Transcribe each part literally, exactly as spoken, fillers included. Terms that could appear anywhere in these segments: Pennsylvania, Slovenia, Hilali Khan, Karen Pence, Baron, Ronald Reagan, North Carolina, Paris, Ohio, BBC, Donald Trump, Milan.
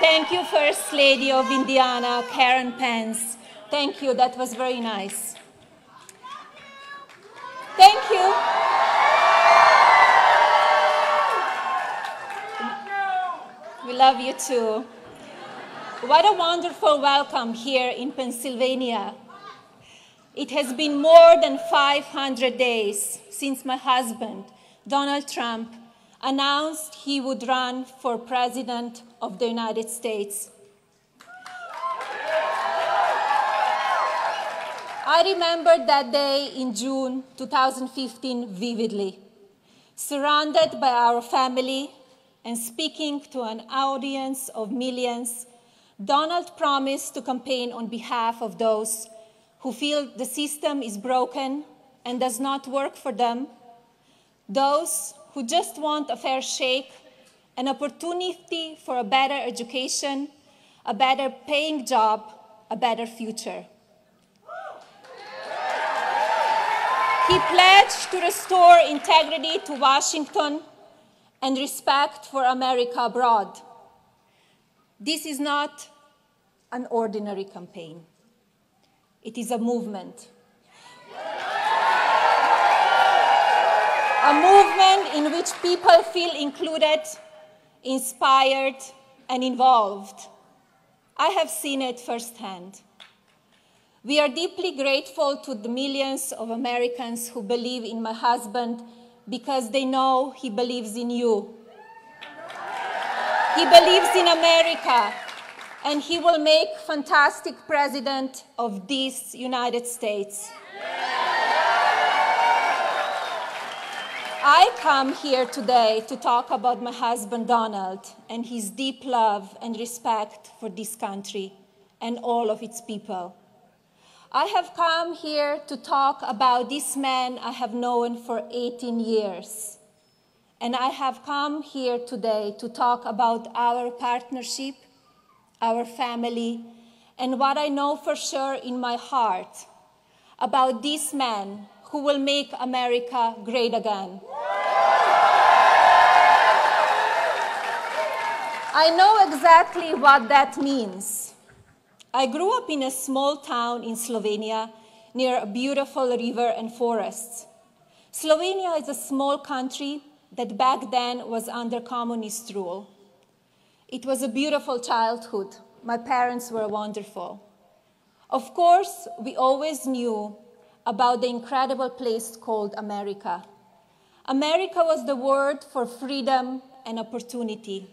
Thank you, First Lady of Indiana, Karen Pence. Thank you, that was very nice. Thank you. We love you too. What a wonderful welcome here in Pennsylvania. It has been more than five hundred days since my husband, Donald Trump, announced he would run for President of the United States. I remember that day in June two thousand fifteen vividly, surrounded by our family and speaking to an audience of millions, Donald promised to campaign on behalf of those who feel the system is broken and does not work for them, those who just want a fair shake, an opportunity for a better education, a better paying job, a better future. He pledged to restore integrity to Washington and respect for America abroad. This is not an ordinary campaign. It is a movement. A movement in which people feel included, inspired, and involved. I have seen it firsthand. We are deeply grateful to the millions of Americans who believe in my husband because they know he believes in you. He believes in America, and he will make a fantastic president of this United States. I come here today to talk about my husband, Donald, and his deep love and respect for this country and all of its people. I have come here to talk about this man I have known for eighteen years. And I have come here today to talk about our partnership, our family, and what I know for sure in my heart about this man who will make America great again. I know exactly what that means. I grew up in a small town in Slovenia near a beautiful river and forests. Slovenia is a small country that back then was under communist rule. It was a beautiful childhood. My parents were wonderful. Of course, we always knew about the incredible place called America. America was the word for freedom and opportunity.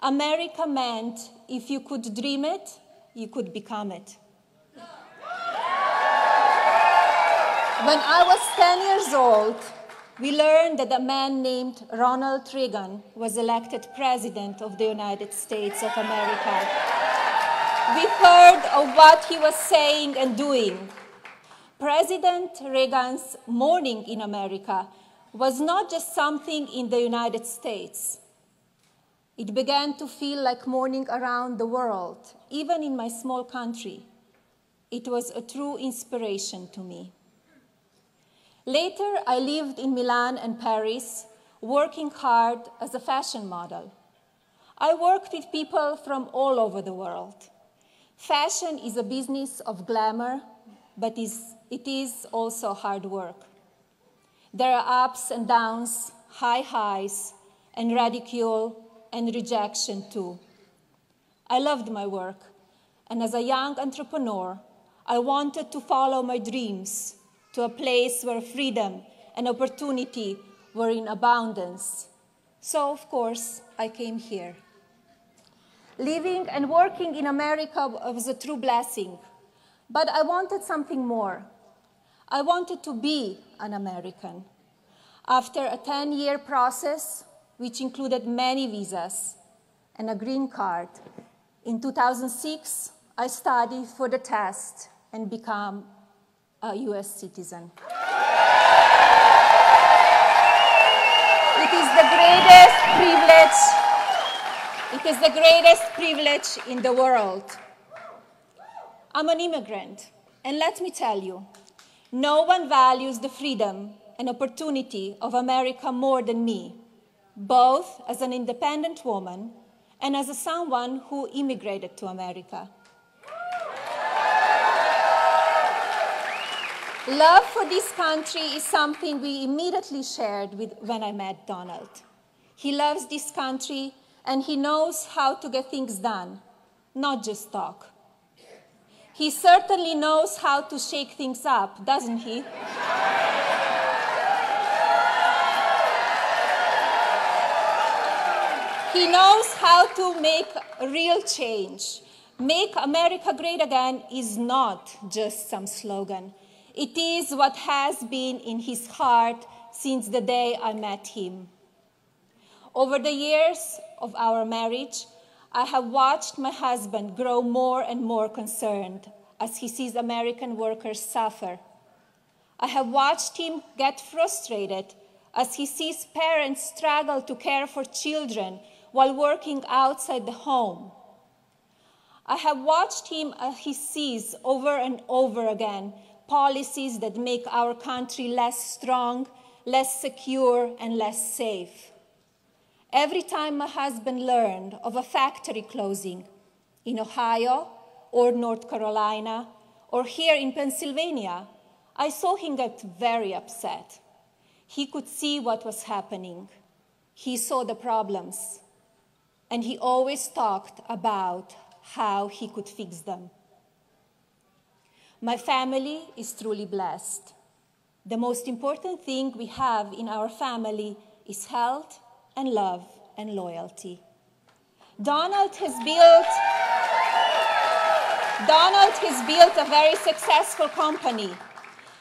America meant if you could dream it, you could become it. When I was ten years old, we learned that a man named Ronald Reagan was elected President of the United States of America. We heard of what he was saying and doing. President Reagan's morning in America was not just something in the United States. It began to feel like morning around the world, even in my small country. It was a true inspiration to me. Later, I lived in Milan and Paris, working hard as a fashion model. I worked with people from all over the world. Fashion is a business of glamour, but it is also hard work. There are ups and downs, high highs, and ridicule and rejection too. I loved my work, and as a young entrepreneur, I wanted to follow my dreams to a place where freedom and opportunity were in abundance. So, of course, I came here. Living and working in America was a true blessing. But I wanted something more. I wanted to be an American. After a ten-year process, which included many visas and a green card, in two thousand six, I studied for the test and became a U S citizen. It is the greatest privilege. It is the greatest privilege in the world. I'm an immigrant, and let me tell you, no one values the freedom and opportunity of America more than me, both as an independent woman and as a someone who immigrated to America. Love for this country is something we immediately shared with when I met Donald. He loves this country and he knows how to get things done, not just talk. He certainly knows how to shake things up, doesn't he? He knows how to make real change. Make America Great Again is not just some slogan. It is what has been in his heart since the day I met him. Over the years of our marriage, I have watched my husband grow more and more concerned as he sees American workers suffer. I have watched him get frustrated as he sees parents struggle to care for children while working outside the home. I have watched him as he sees over and over again policies that make our country less strong, less secure, and less safe. Every time my husband learned of a factory closing in Ohio or North Carolina or here in Pennsylvania, I saw him get very upset. He could see what was happening. He saw the problems. And he always talked about how he could fix them. My family is truly blessed. The most important thing we have in our family is health and love and loyalty. Donald has built, Donald has built a very successful company.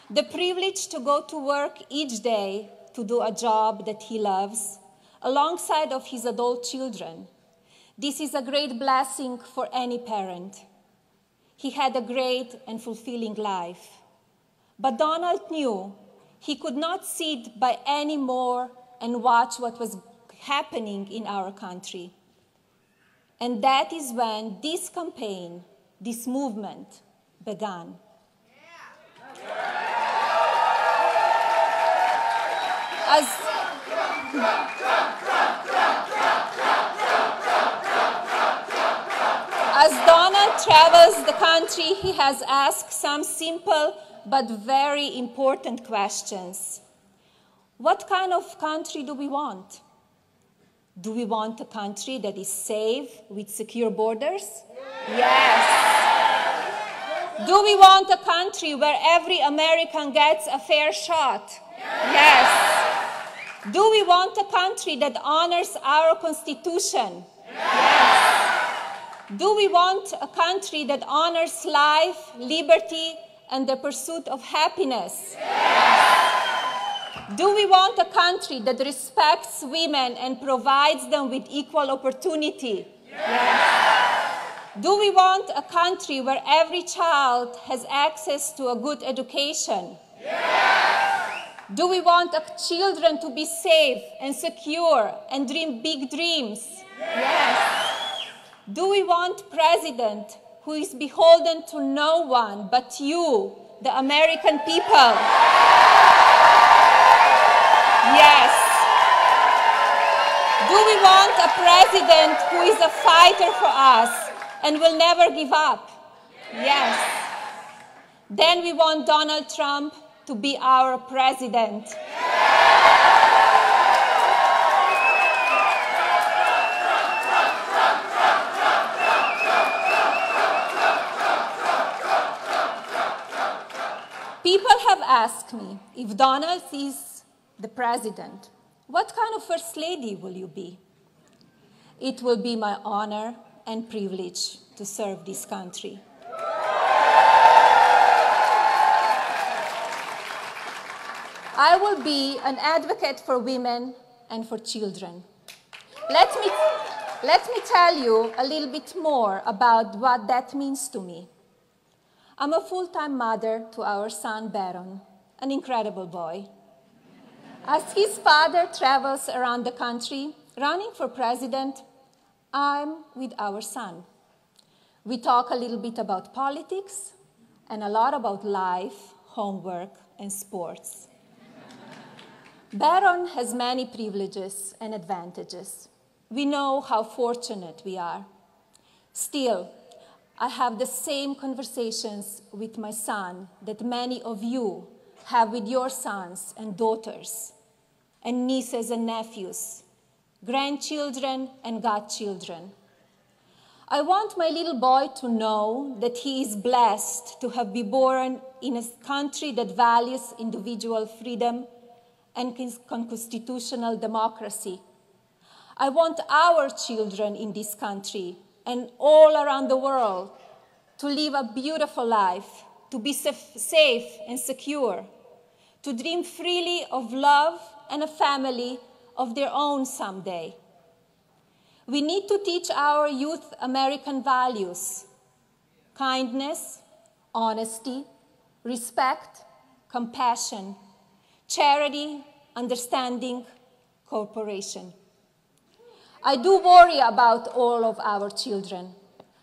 The privilege to go to work each day to do a job that he loves alongside of his adult children. This is a great blessing for any parent. He had a great and fulfilling life. But Donald knew he could not sit by any more and watch what was happening in our country. And that is when this campaign, this movement, began. As As Donald travels the country, he has asked some simple but very important questions. What kind of country do we want? Do we want a country that is safe with secure borders? Yes. Do we want a country where every American gets a fair shot? Yes. Do we want a country that honors our Constitution? Yes. Do we want a country that honors life, liberty, and the pursuit of happiness? Yes. Do we want a country that respects women and provides them with equal opportunity? Yes. Do we want a country where every child has access to a good education? Yes. Do we want our children to be safe and secure and dream big dreams? Yes. Do we want a president who is beholden to no one but you, the American people? Yes. Do we want a president who is a fighter for us and will never give up? Yes. Then we want Donald Trump to be our president. People have asked me, if Donald is the president, what kind of First Lady will you be? It will be my honor and privilege to serve this country. I will be an advocate for women and for children. Let me, let me tell you a little bit more about what that means to me. I'm a full-time mother to our son, Baron, an incredible boy. As his father travels around the country, running for president, I'm with our son. We talk a little bit about politics and a lot about life, homework, and sports. Baron has many privileges and advantages. We know how fortunate we are. Still, I have the same conversations with my son that many of you have with your sons and daughters, and nieces and nephews, grandchildren and godchildren. I want my little boy to know that he is blessed to have been born in a country that values individual freedom and constitutional democracy. I want our children in this country and all around the world to live a beautiful life, to be safe and secure, to dream freely of love and a family of their own someday. We need to teach our youth American values: kindness, honesty, respect, compassion, charity, understanding, cooperation. I do worry about all of our children.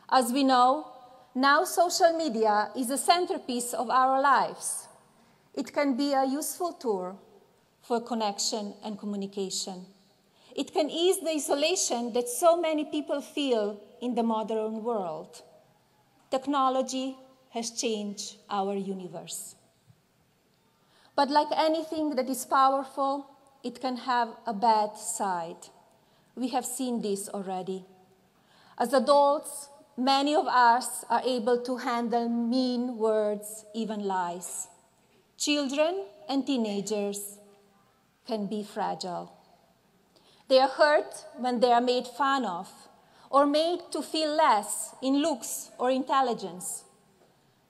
As we know, now social media is a centerpiece of our lives. It can be a useful tool for connection and communication. It can ease the isolation that so many people feel in the modern world. Technology has changed our universe. But like anything that is powerful, it can have a bad side. We have seen this already. As adults, many of us are able to handle mean words, even lies. Children and teenagers can be fragile. They are hurt when they are made fun of or made to feel less in looks or intelligence.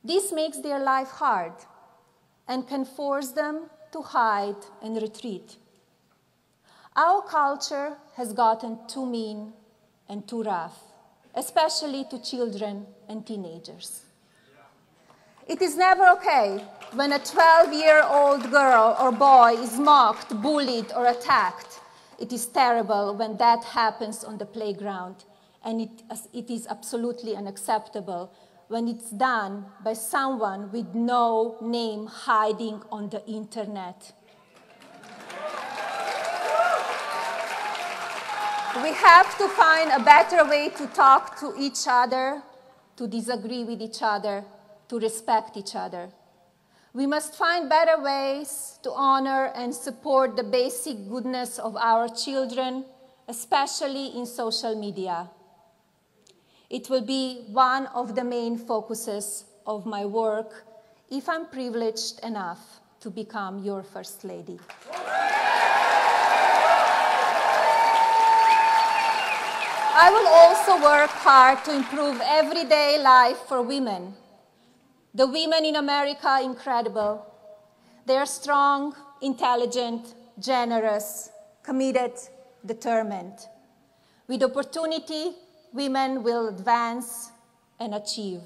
This makes their life hard and can force them to hide and retreat. Our culture has gotten too mean and too rough, especially to children and teenagers. It is never okay when a twelve-year-old girl or boy is mocked, bullied, or attacked. It is terrible when that happens on the playground, and it, it is absolutely unacceptable when it's done by someone with no name hiding on the internet. We have to find a better way to talk to each other, to disagree with each other, to respect each other. We must find better ways to honor and support the basic goodness of our children, especially in social media. It will be one of the main focuses of my work if I'm privileged enough to become your First Lady. I will also work hard to improve everyday life for women. The women in America are incredible. They are strong, intelligent, generous, committed, determined. With opportunity, women will advance and achieve.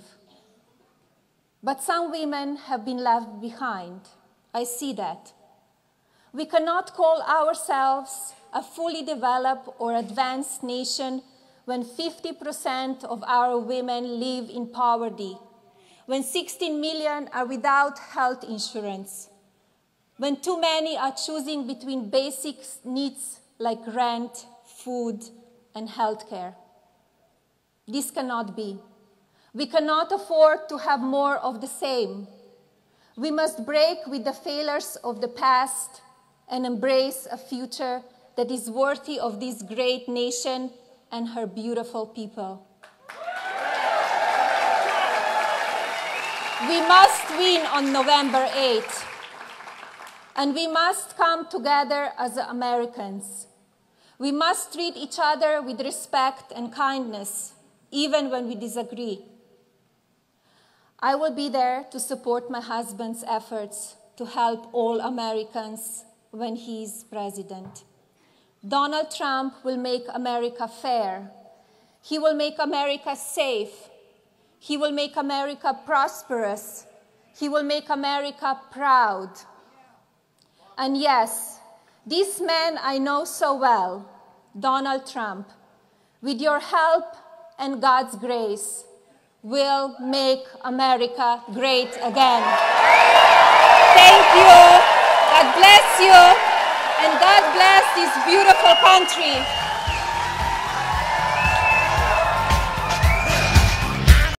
But some women have been left behind. I see that. We cannot call ourselves a fully developed or advanced nation when fifty percent of our women live in poverty, when sixteen million are without health insurance, when too many are choosing between basic needs like rent, food, and healthcare. This cannot be. We cannot afford to have more of the same. We must break with the failures of the past and embrace a future that is worthy of this great nation and her beautiful people. We must win on November eighth, and we must come together as Americans. We must treat each other with respect and kindness, even when we disagree. I will be there to support my husband's efforts to help all Americans when he is president. Donald Trump will make America fair. He will make America safe. He will make America prosperous. He will make America proud. And yes, this man I know so well, Donald Trump, with your help and God's grace, will make America great again. Thank you. God bless you. And God bless this beautiful country.